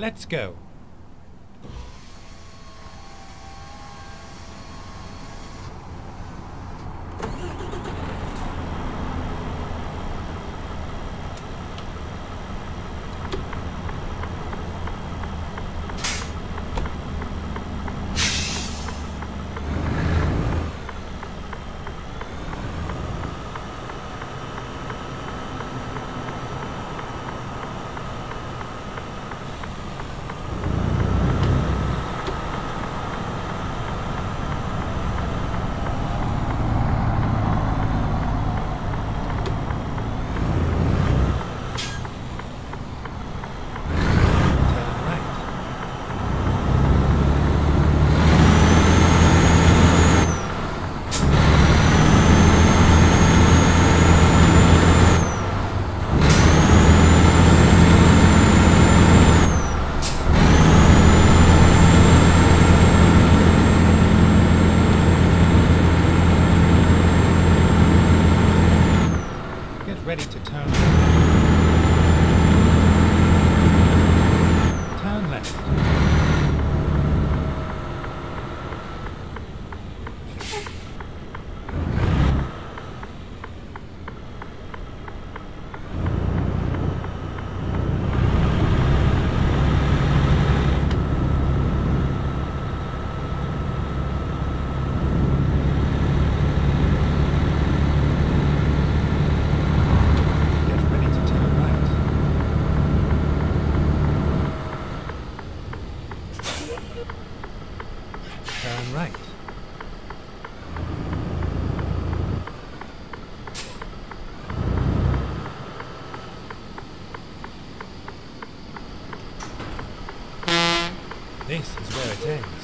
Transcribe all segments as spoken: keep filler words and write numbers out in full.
Let's go. Ready to turn left. Turn left. Turn right. This is where it ends.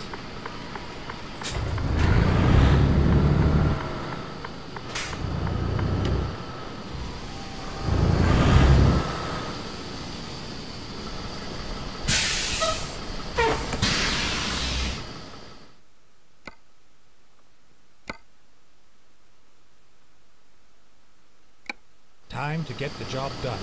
Time to get the job done.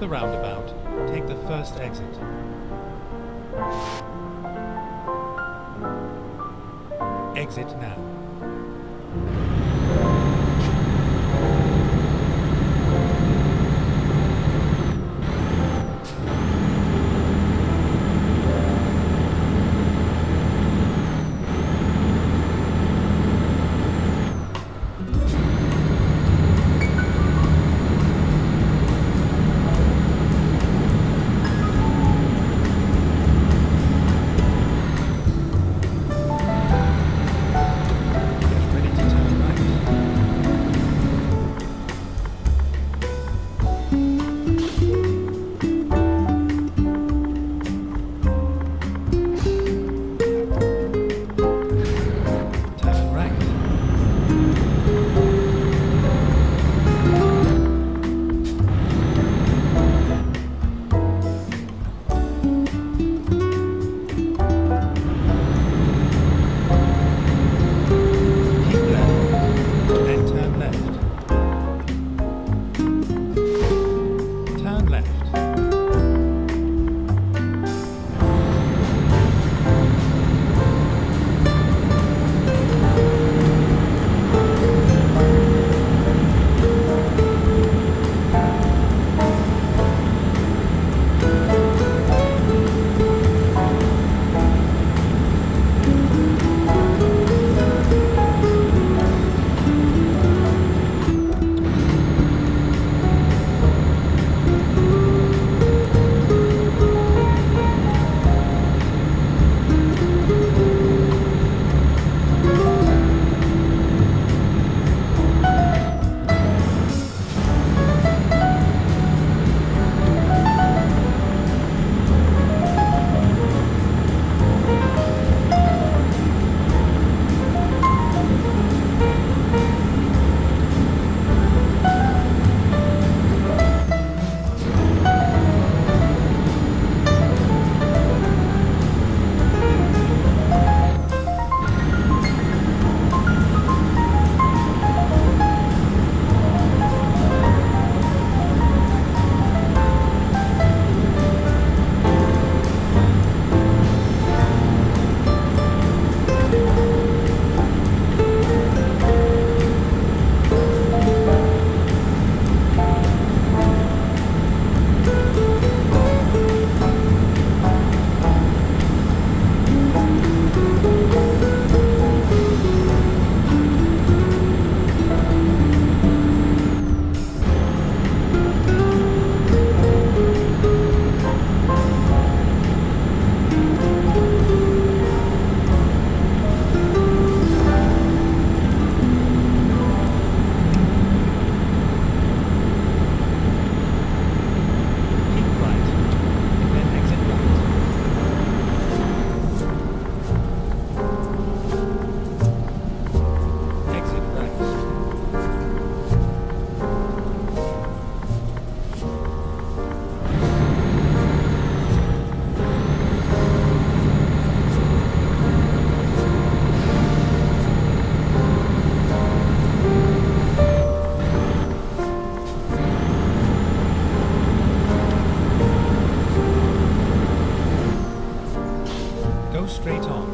The roundabout, take the first exit. Exit now. go straight on.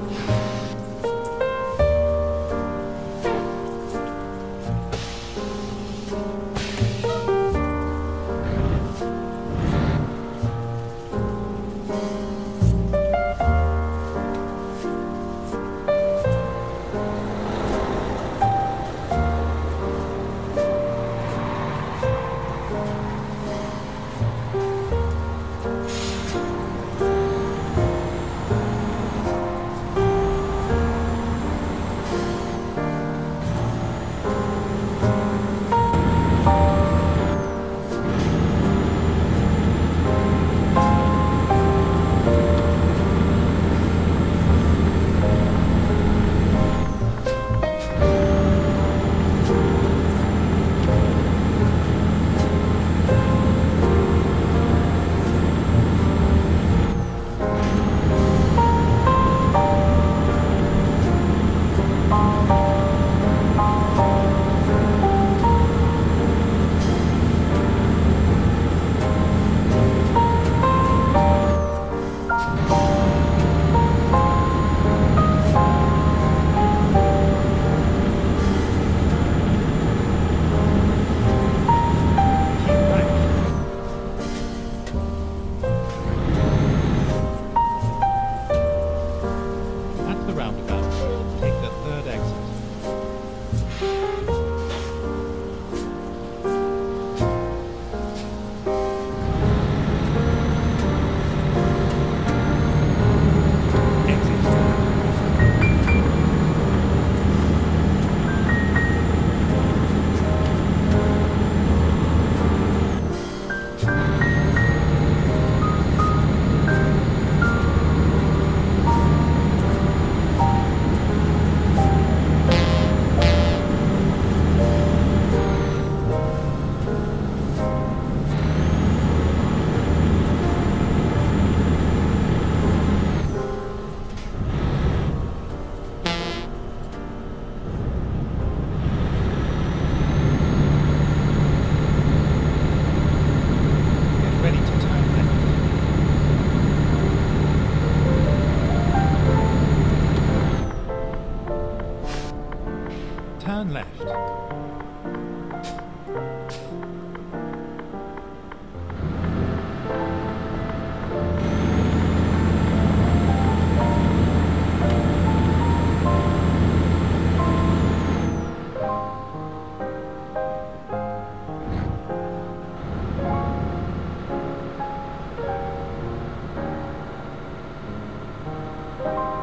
Turn left.